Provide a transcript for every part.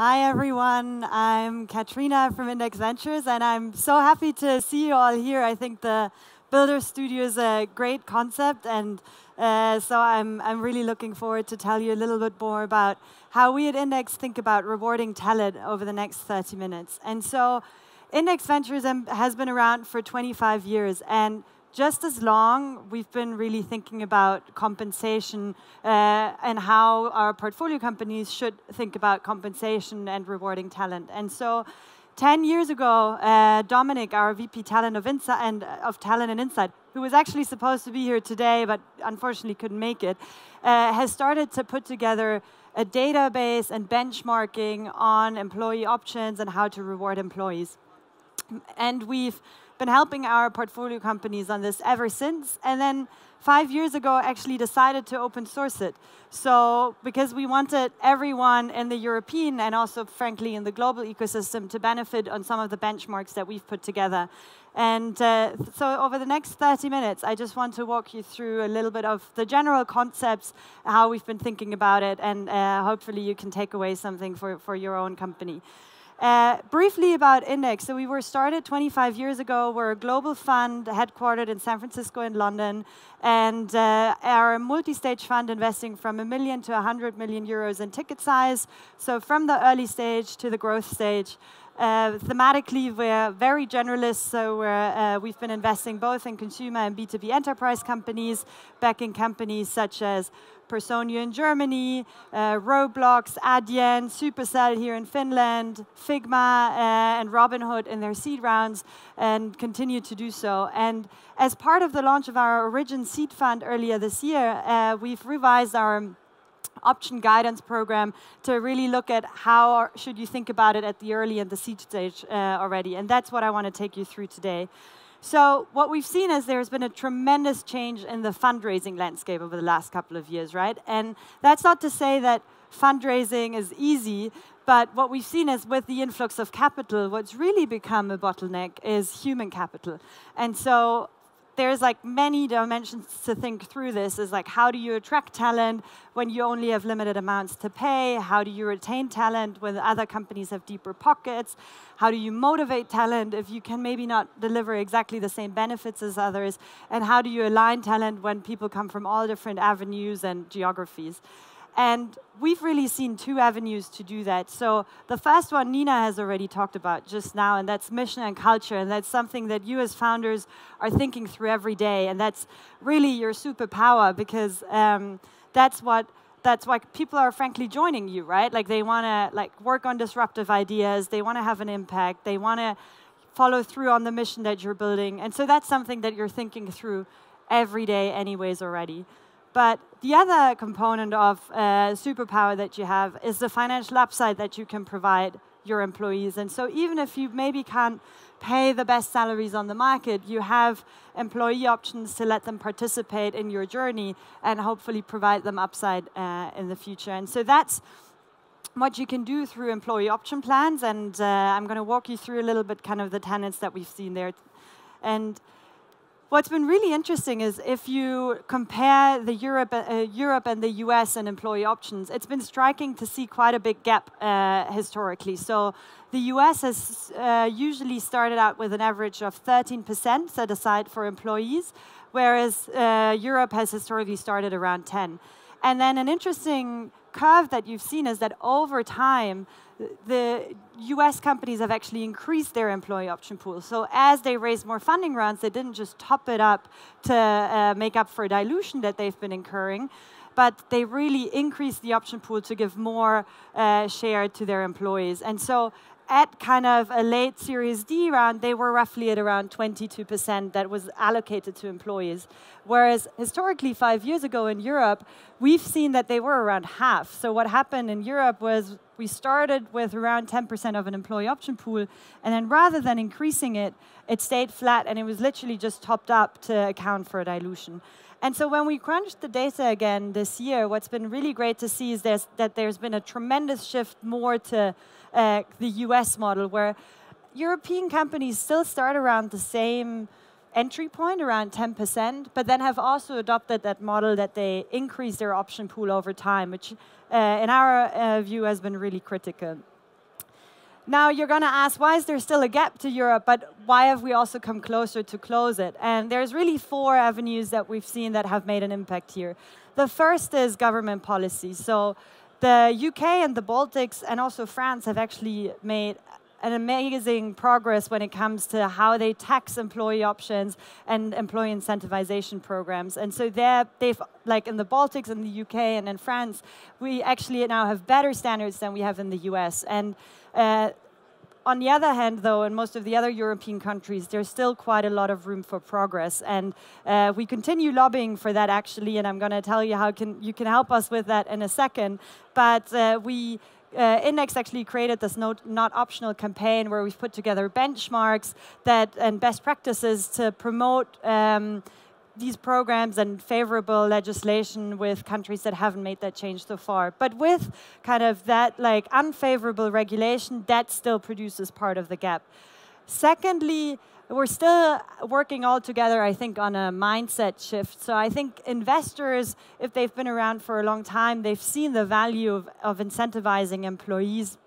Hi, everyone. I'm Katrina from Index Ventures, and I'm so happy to see you all here. I think the Builder Studio is a great concept, and so I'm really looking forward to tell you a little bit more about how we at Index think about rewarding talent over the next 30 minutes. And so Index Ventures has been around for 25 years, and just as long, we've been really thinking about compensation and how our portfolio companies should think about compensation and rewarding talent. And so 10 years ago, Dominic, our VP Talent of Talent and Insight, who was actually supposed to be here today but unfortunately couldn't make it, has started to put together a database and benchmarking on employee options and how to reward employees. And we've been helping our portfolio companies on this ever since, and then 5 years ago actually decided to open source it. So because we wanted everyone in the European and also frankly in the global ecosystem to benefit on some of the benchmarks that we've put together. And so over the next 30 minutes, I just want to walk you through a little bit of the general concepts, how we've been thinking about it, and hopefully you can take away something for your own company. Briefly about Index, so we were started 25 years ago. We're a global fund headquartered in San Francisco and London, and our multi-stage fund investing from €1 million to €100 million in ticket size, so from the early stage to the growth stage. Thematically, we're very generalists, so we've been investing both in consumer and B2B enterprise companies, backing companies such as Personeo in Germany, Roblox, Adyen, Supercell here in Finland, Figma, and Robinhood in their seed rounds, and continue to do so. And as part of the launch of our Origin Seed Fund earlier this year, we've revised our option guidance program to really look at how should you think about it at the early and the seed stage already. And that's what I want to take you through today. So what we've seen is there's been a tremendous change in the fundraising landscape over the last couple of years, right? And that's not to say that fundraising is easy, but what we've seen is with the influx of capital, what's really become a bottleneck is human capital. And so there's like many dimensions to think through this, is like how do you attract talent when you only have limited amounts to pay? How do you retain talent when other companies have deeper pockets? How do you motivate talent if you can maybe not deliver exactly the same benefits as others? And how do you align talent when people come from all different avenues and geographies? And we've really seen two avenues to do that. So the first one Nina has already talked about just now, and that's mission and culture. And that's something that you as founders are thinking through every day. And that's really your superpower, because that's why people are frankly joining you, right? Like they want to work on disruptive ideas. They want to have an impact. They want to follow through on the mission that you're building. And so that's something that you're thinking through every day anyways already. But the other component of superpower that you have is the financial upside that you can provide your employees. And so even if you maybe can't pay the best salaries on the market, you have employee options to let them participate in your journey and hopefully provide them upside in the future. And so that's what you can do through employee option plans. And I'm going to walk you through a little bit kind of the tenets that we've seen there. And what's been really interesting is if you compare the Europe and the US and employee options, it's been striking to see quite a big gap historically. So the US has usually started out with an average of 13% set aside for employees, whereas Europe has historically started around 10%. And then an interesting curve that you've seen is that over time, the US companies have actually increased their employee option pool. So as they raised more funding rounds, they didn't just top it up to make up for dilution that they've been incurring, but they really increased the option pool to give more share to their employees. And so at kind of a late Series D round, they were roughly at around 22% that was allocated to employees. Whereas historically, 5 years ago in Europe, we've seen that they were around half. So what happened in Europe was we started with around 10% of an employee option pool, and then rather than increasing it, it stayed flat, and it was literally just topped up to account for a dilution. And so when we crunched the data again this year, what's been really great to see is that there's been a tremendous shift more to the US model, where European companies still start around the same entry point, around 10%, but then have also adopted that model that they increase their option pool over time, which in our view has been really critical. Now, you're going to ask, why is there still a gap to Europe, but why have we also come closer to close it? And there's really four avenues that we've seen that have made an impact here. The first is government policy. So the UK and the Baltics and also France have actually made an amazing progress when it comes to how they tax employee options and employee incentivization programs. And so they've, like in the Baltics, in the UK, and in France, we actually now have better standards than we have in the US. And on the other hand, though, in most of the other European countries, there's still quite a lot of room for progress. And we continue lobbying for that, actually, and I'm going to tell you how you can help us with that in a second. But Index actually created this not optional campaign where we've put together benchmarks and best practices to promote these programs and favorable legislation with countries that haven't made that change so far. But with kind of that like unfavorable regulation, that still produces part of the gap. Secondly, we're still working all together, I think, on a mindset shift. So I think investors, if they've been around for a long time, they've seen the value of incentivizing employees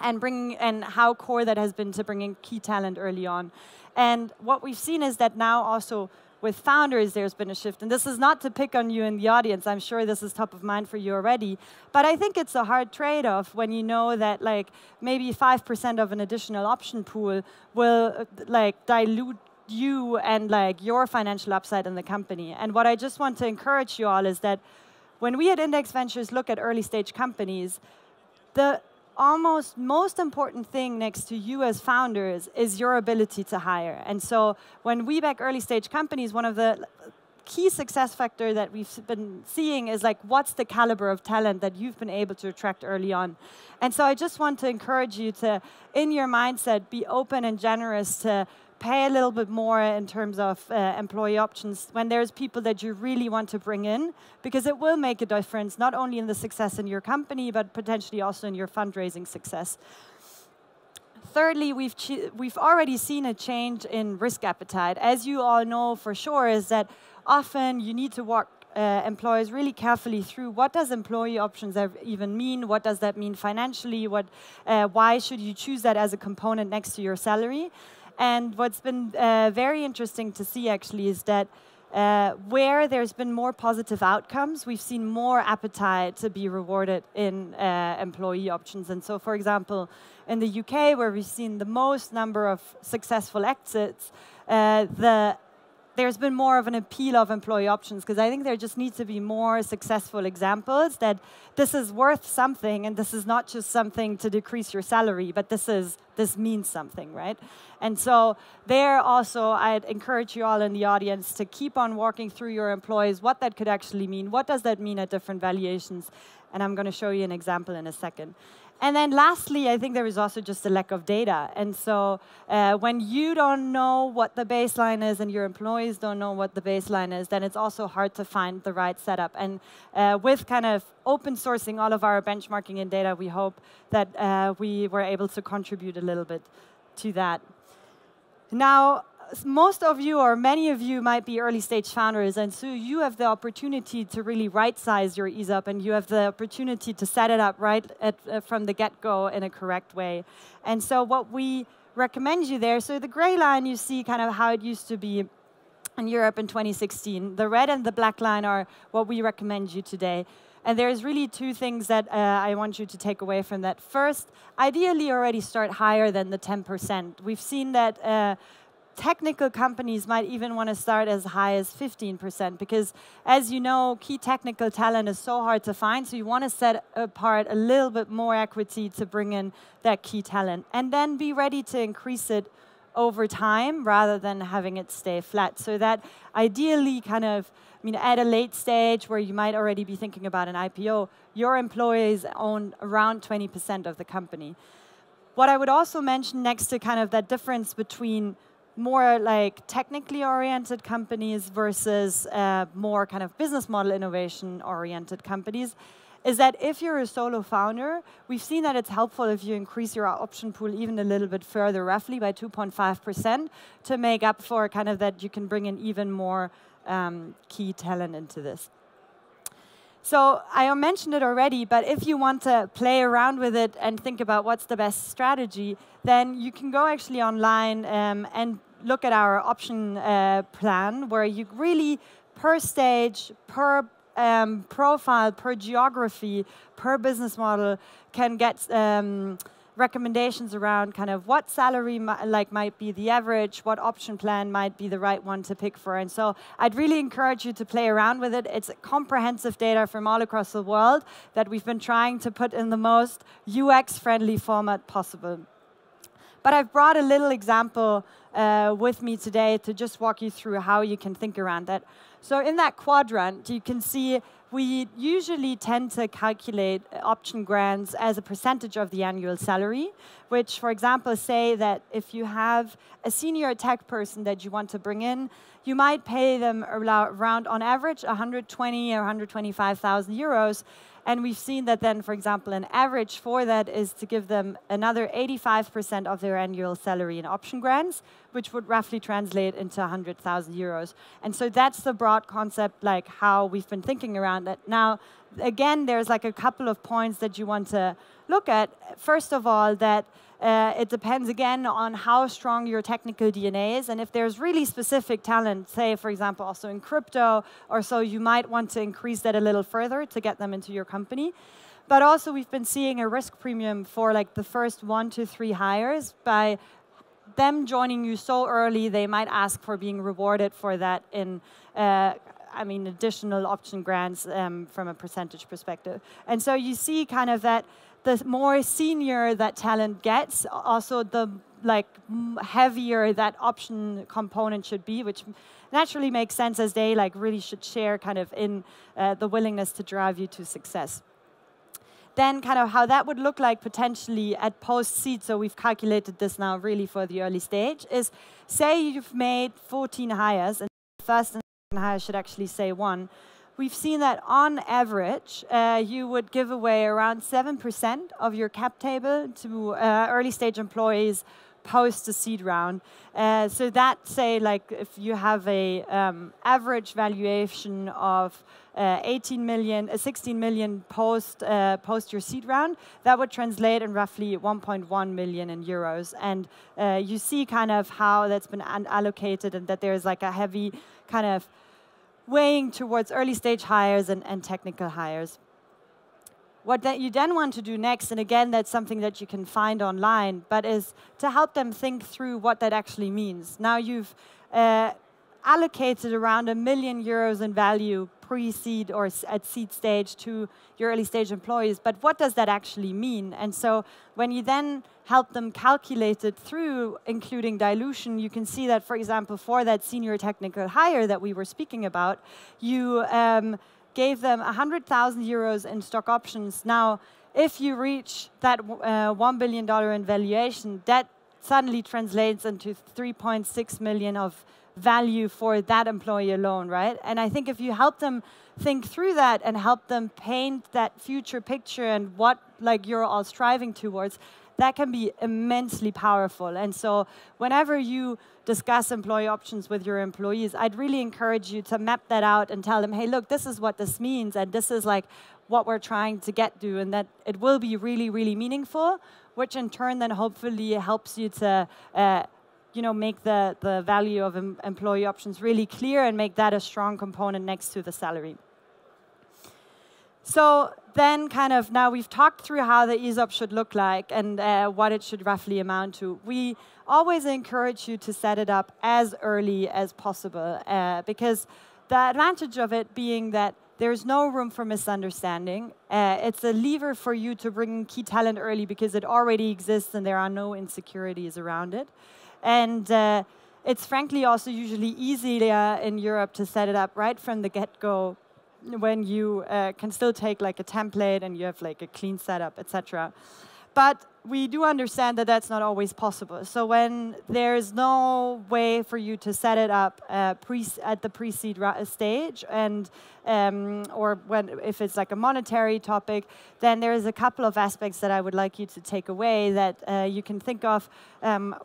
and how core that has been to bringing key talent early on. And what we've seen is that now also with founders, there's been a shift. And this is not to pick on you in the audience. I'm sure this is top of mind for you already. But I think it's a hard trade-off when you know that like maybe 5% of an additional option pool will like dilute you and like your financial upside in the company. And what I just want to encourage you all is that when we at Index Ventures look at early stage companies, the almost most important thing next to you as founders is your ability to hire. And so when we back early stage companies, one of the key success factor that we've been seeing is like, what's the caliber of talent that you've been able to attract early on? And so I just want to encourage you to, in your mindset, be open and generous to pay a little bit more in terms of employee options when there's people that you really want to bring in, because it will make a difference, not only in the success in your company, but potentially also in your fundraising success. Thirdly, we've already seen a change in risk appetite. As you all know for sure, is that often you need to walk employers really carefully through what does employee options even mean, what does that mean financially, why should you choose that as a component next to your salary. And what's been very interesting to see, actually, is that where there's been more positive outcomes, we've seen more appetite to be rewarded in employee options. And so, for example, in the UK, where we've seen the most number of successful exits, there's been more of an appeal of employee options, because I think there just needs to be more successful examples that this is worth something, and this is not just something to decrease your salary, but this means something, right? And so there also, I'd encourage you all in the audience to keep on walking through your employees, what that could actually mean, what does that mean at different valuations, and I'm going to show you an example in a second. And then lastly, I think there is also just a lack of data. And so when you don't know what the baseline is and your employees don't know what the baseline is, then it's also hard to find the right setup. And with kind of open sourcing all of our benchmarking and data, we hope that we were able to contribute a little bit to that. Now, most of you or many of you might be early stage founders, and so you have the opportunity to really right-size your ESOP, and you have the opportunity to set it up right from the get-go in a correct way. And so what we recommend you there, so the gray line you see kind of how it used to be in Europe in 2016. The red and the black line are what we recommend you today. And there's really two things that I want you to take away from that. First, ideally already start higher than the 10%. We've seen that technical companies might even want to start as high as 15%, because as you know, key technical talent is so hard to find, so you want to set apart a little bit more equity to bring in that key talent. And then be ready to increase it over time rather than having it stay flat. So that ideally kind of, I mean, at a late stage where you might already be thinking about an IPO, your employees own around 20% of the company. What I would also mention next to kind of that difference between more like technically oriented companies versus more kind of business model innovation oriented companies is that if you're a solo founder, we've seen that it's helpful if you increase your option pool even a little bit further, roughly by 2.5% to make up for kind of that you can bring in even more key talent into this. So I mentioned it already, but if you want to play around with it and think about what's the best strategy, then you can go actually online and look at our option plan, where you really, per stage, per profile, per geography, per business model, can get recommendations around kind of what salary might be the average, what option plan might be the right one to pick for. And so I'd really encourage you to play around with it. It's comprehensive data from all across the world that we've been trying to put in the most UX-friendly format possible. But I've brought a little example with me today to just walk you through how you can think around that. So in that quadrant, you can see we usually tend to calculate option grants as a percentage of the annual salary, which, for example, say that if you have a senior tech person that you want to bring in, you might pay them around, on average, 120 or 125,000 euros. And we've seen that then, for example, an average for that is to give them another 85% of their annual salary in option grants, which would roughly translate into 100,000 euros. And so that's the broad concept, like how we've been thinking around it. Now, again, there's like a couple of points that you want to look at. First of all, that it depends, again, on how strong your technical DNA is. And if there's really specific talent, say, for example, also in crypto or so, you might want to increase that a little further to get them into your company. But also, we've been seeing a risk premium for like the first 1 to 3 hires. By them joining you so early, they might ask for being rewarded for that in additional option grants from a percentage perspective. And so you see kind of that the more senior that talent gets, also the heavier that option component should be, which naturally makes sense as they really should share kind of in the willingness to drive you to success. Then kind of how that would look like potentially at post-seed, so we've calculated this now really for the early stage, is say you've made 14 hires, and the first and second hire should actually say 1. We've seen that on average, you would give away around 7% of your cap table to early stage employees post the seed round. So that, say, if you have a average valuation of 16 million post your seed round, that would translate in roughly 1.1 million in euros. And you see kind of how that's been allocated, and that there's a heavy kind of weighing towards early stage hires and technical hires. What that you then want to do next, and again, that's something that you can find online, but is to help them think through what that actually means. Now you've allocated around 1 million euros in value pre-seed or at seed stage to your early stage employees, but what does that actually mean? And so when you then help them calculate it through, including dilution, you can see that, for example, for that senior technical hire that we were speaking about, you gave them 100,000 euros in stock options. Now, if you reach that $1 billion in valuation, that suddenly translates into 3.6 million of value for that employee alone, right? And I think if you help them think through that and help them paint that future picture and what you're all striving towards, that can be immensely powerful. And so whenever you discuss employee options with your employees, I'd really encourage you to map that out and tell them, hey, look, this is what this means, and this is what we're trying to get to, and that it will be really, really meaningful, which in turn then hopefully helps you to make the value of employee options really clear and make that a strong component next to the salary. So then kind of now we've talked through how the ESOP should look like and what it should roughly amount to. We always encourage you to set it up as early as possible because the advantage of it being that there's no room for misunderstanding. It's a lever for you to bring key talent early because it already exists and there are no insecurities around it. And it's frankly also usually easier in Europe to set it up right from the get-go when you can still take a template and you have a clean setup, etc. But we do understand that that's not always possible. So when there's no way for you to set it up at the pre-seed stage, and or when if it's like a monetary topic, then there is a couple of aspects that I would like you to take away that you can think of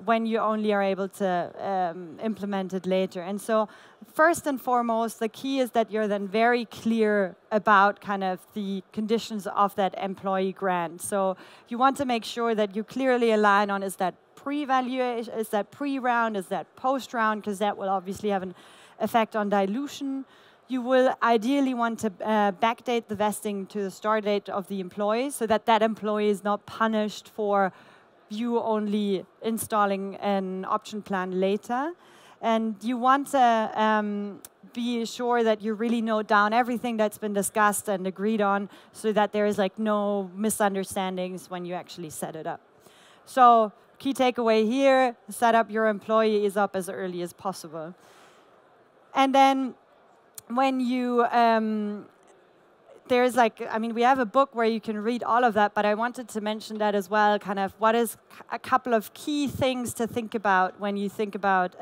when you only are able to implement it later. And so first and foremost, the key is that you're then very clear about kind of the conditions of that employee grant. So you want to make sure that you clearly align on, is that pre-valuation, is that pre-round, is that post-round, because that will obviously have an effect on dilution. You will ideally want to backdate the vesting to the start date of the employee so that that employee is not punished for you only installing an option plan later. And you want to be sure that you really note down everything that's been discussed and agreed on so that there is like no misunderstandings when you actually set it up. So key takeaway here, set up your employees up as early as possible. And then when you, there's like, I mean, we have a book where you can read all of that, but I wanted to mention that as well, kind of what is a couple of key things to think about when you think about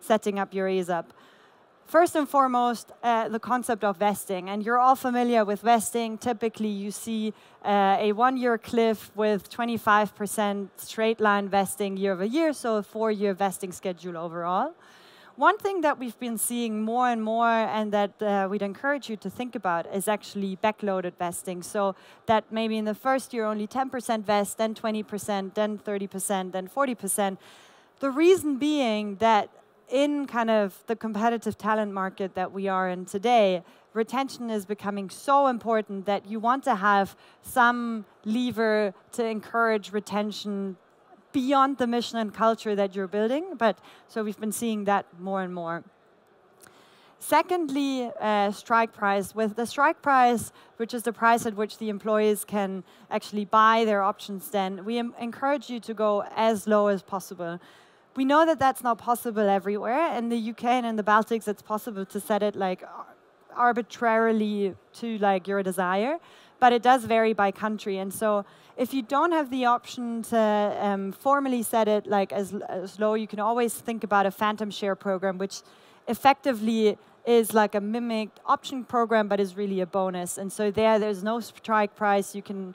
setting up your ESOP. First and foremost, the concept of vesting. And you're all familiar with vesting. Typically, you see a one-year cliff with 25% straight-line vesting year over year, so a four-year vesting schedule overall. One thing that we've been seeing more and more and that we'd encourage you to think about is actually backloaded vesting. So that maybe in the first year only 10% vest, then 20%, then 30%, then 40%. The reason being that in kind of the competitive talent market that we are in today, retention is becoming so important that you want to have some lever to encourage retention beyond the mission and culture that you're building. But so we've been seeing that more and more. Secondly, strike price. With the strike price, which is the price at which the employees can actually buy their options then, we encourage you to go as low as possible. We know that that's not possible everywhere. In the UK and in the Baltics, it's possible to set it like arbitrarily to like your desire, but it does vary by country. And so if you don't have the option to formally set it like as low, you can always think about a phantom share program, which effectively is like a mimicked option program, but is really a bonus. And so there's no strike price. You can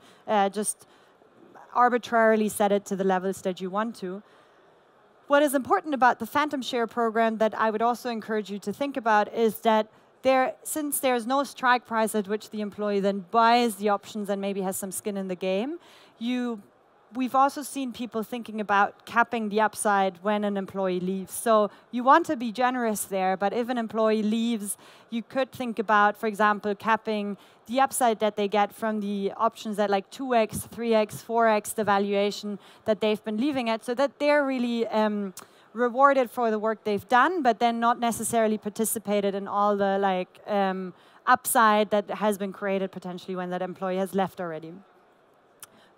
just arbitrarily set it to the levels that you want to. What is important about the phantom share program that I would also encourage you to think about is that since there's no strike price at which the employee then buys the options and maybe has some skin in the game, we've also seen people thinking about capping the upside when an employee leaves. So you want to be generous there, but if an employee leaves, you could think about, for example, capping the upside that they get from the options at like 2x, 3x, 4x the valuation that they've been leaving at, so that they're really rewarded for the work they've done, but then not necessarily participated in all the like upside that has been created potentially when that employee has left already.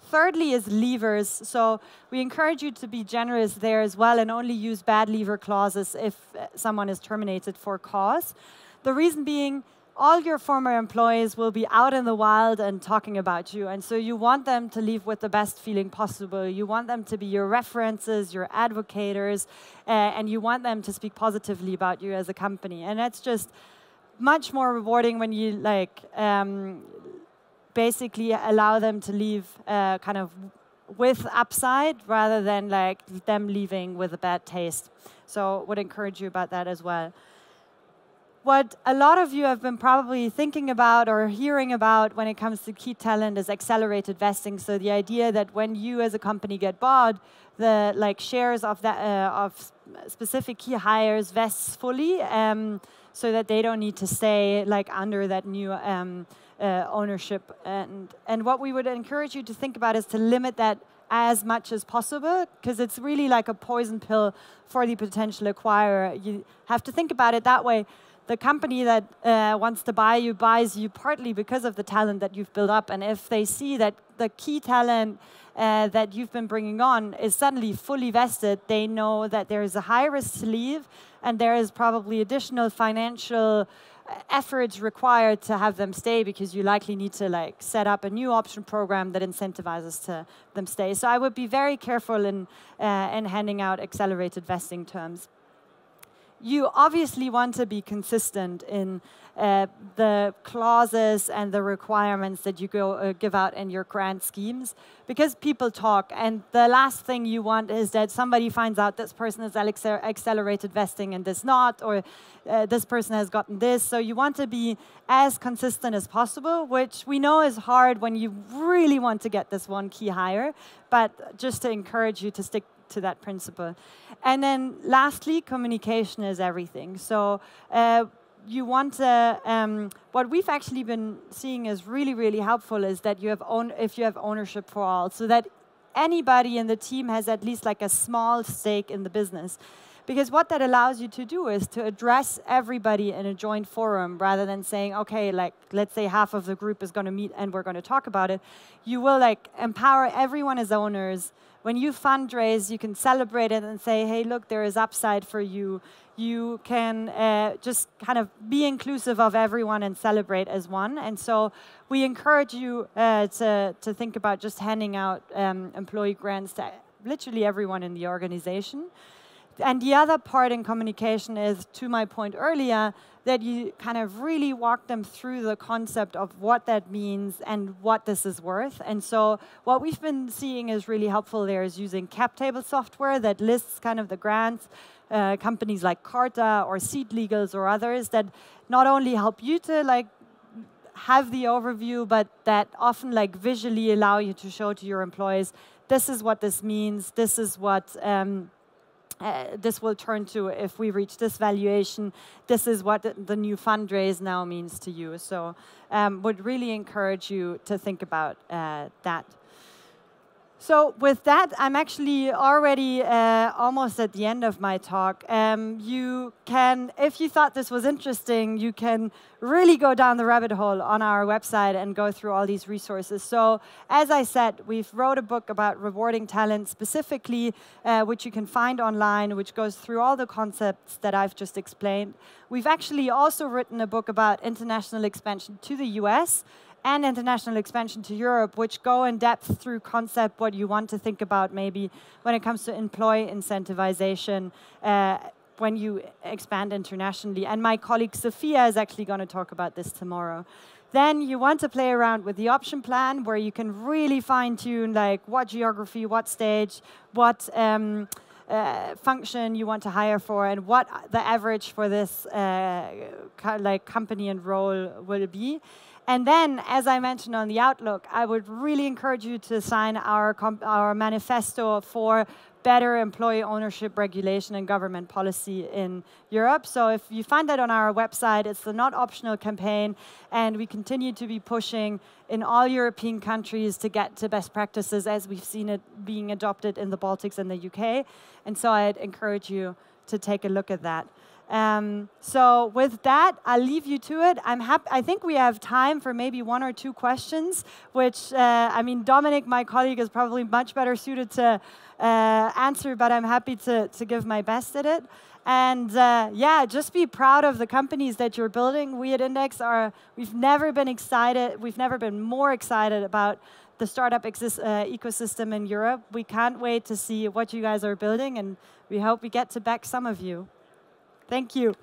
Thirdly is levers. So we encourage you to be generous there as well and only use bad lever clauses if someone is terminated for cause. The reason being, all your former employees will be out in the wild and talking about you. And so you want them to leave with the best feeling possible. You want them to be your references, your advocators, and you want them to speak positively about you as a company. And that's just much more rewarding when you like basically allow them to leave kind of with upside rather than like them leaving with a bad taste. So would encourage you about that as well. What a lot of you have been probably thinking about or hearing about when it comes to key talent is accelerated vesting. So the idea that when you as a company get bought, the like shares of that of specific key hires vests fully, so that they don't need to stay like under that new ownership. And what we would encourage you to think about is to limit that as much as possible, because it's really like a poison pill for the potential acquirer. You have to think about it that way. The company that wants to buy you buys you partly because of the talent that you've built up. And if they see that the key talent that you've been bringing on is suddenly fully vested, they know that there is a high risk to leave, and there is probably additional financial efforts required to have them stay, because you likely need to set up a new option program that incentivizes to them stay. So I would be very careful in handing out accelerated vesting terms. You obviously want to be consistent in the clauses and the requirements that you give out in your grant schemes, because people talk, and the last thing you want is that somebody finds out this person is accelerated vesting and this not, or this person has gotten this. So you want to be as consistent as possible, which we know is hard when you really want to get this one key higher, but just to encourage you to stick to that principle. And then lastly, communication is everything. So you want to, what we've actually been seeing is really, really helpful is that you have if you have ownership for all, so that anybody in the team has at least a small stake in the business. Because what that allows you to do is to address everybody in a joint forum, rather than saying, okay, let's say half of the group is going to meet and we're going to talk about it. You will empower everyone as owners. When you fundraise, you can celebrate it and say, hey, look, there is upside for you. You can just kind of be inclusive of everyone and celebrate as one. And so we encourage you to think about just handing out employee grants to literally everyone in the organization. And the other part in communication is, to my point earlier, that you kind of really walk them through the concept of what that means and what this is worth. And so what we've been seeing is really helpful there is using cap table software that lists kind of the grants, companies like Carta or Seedlegals or others that not only help you to have the overview, but that often visually allow you to show to your employees, this is what this means, this is what this will turn to if we reach this valuation. This is what the new fundraise now means to you. So would really encourage you to think about that. So with that, I'm actually already almost at the end of my talk. You can, if you thought this was interesting, you can really go down the rabbit hole on our website and go through all these resources. So as I said, we've wrote a book about rewarding talent specifically, which you can find online, which goes through all the concepts that I've just explained. We've actually also written a book about international expansion to the US, and international expansion to Europe, which go in depth through concept, what you want to think about maybe when it comes to employee incentivization when you expand internationally. And my colleague Sophia is actually going to talk about this tomorrow. Then you want to play around with the option plan, where you can really fine tune what geography, what stage, what function you want to hire for, and what the average for this company and role will be. And then, as I mentioned on the Outlook, I would really encourage you to sign our manifesto for better employee ownership regulation and government policy in Europe. So if you find that on our website, it's the Not Optional campaign, and we continue to be pushing in all European countries to get to best practices as we've seen it being adopted in the Baltics and the UK. And so I'd encourage you to take a look at that. So with that, I'll leave you to it. I think we have time for maybe one or two questions, which, I mean, Dominic, my colleague, is probably much better suited to answer, but I'm happy to give my best at it. And yeah, just be proud of the companies that you're building. We at Index we've never been excited, we've never been more excited about the startup ecosystem in Europe. We can't wait to see what you guys are building, and we hope we get to back some of you. Thank you.